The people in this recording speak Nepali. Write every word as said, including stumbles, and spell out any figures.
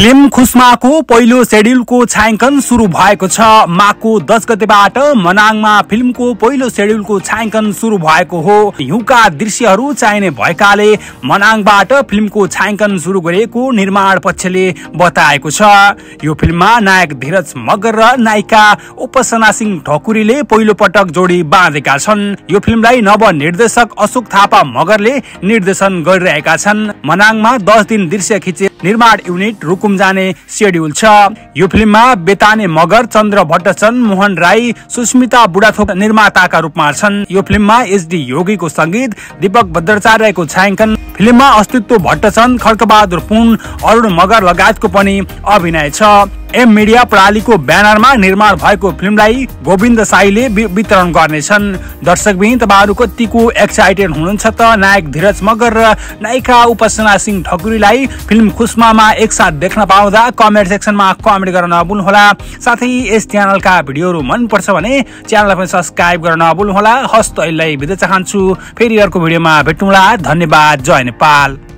फिल्म खुस्मा को पहिलो शेड्यूल को छायांकन शुरू भएको छ। माघको दस गतेबाट मनाङमा फिल्म को पहिलो शेड्यूल को छायांकन शुरू भएको हो। हिउँका दृश्यहरू चाहिने भएकाले मनाङबाट फिल्म को छायांकन शुरू गरेको निर्माण पक्षले बताएको छ। यो फिल्ममा नायक धीरज मगर र नायिका उपासना सिंह ठकुरीले पहिलो पटक जोडी बाँधेका छन्। यो फिल्मलाई नव निर्देशक अशोक थापा मगरले निर्देशन गरिरहेका छन्। मनाङमा दस दिन दृश्य खिचे निर्माण युनिट रुकुम जाने शेड्यूल छ। यो फिल्ममा बेताने मगर, चन्द्र भट्टचन्द, मोहन राई, सुस्मिता बुढाथोक निर्माताका रूपमा छन्। यो फिल्ममा एस डी योगीको संगीत, दीपक भद्राचार्यको छायांकन, फिल्ममा अस्तित्व भट्टचन्द, खड्कबहादुर पुन, अरुण मगर लगायतको पनि अभिनय छ। एम मीडिया प्रणालीको ब्यानरमा निर्माण भएको फिल्मलाई गोविन्द साईले वितरण गर्नेछन्। दर्शकबिन तपाईहरु कतिको एक्साइटेड हुनुहुन्छ त नायक धीरज मगर र नायिका उपासना सिंह ठकुरीलाई फिल्म खुस्मामा एकसाथ देख्न पाउँदा कमेन्ट सेक्सनमा कमेन्ट गर्न नभुल्नुहोला। साथै यस च्यानलका भिडियोहरु मन पर्छ भने च्यानललाई पनि सब्स्क्राइब गर्न नभुल्नुहोला। हस्त अहिले बिदा चाहन्छु, फेरि अर्को भिडियोमा भेटौँला। धन्यवाद। जय नेपाल।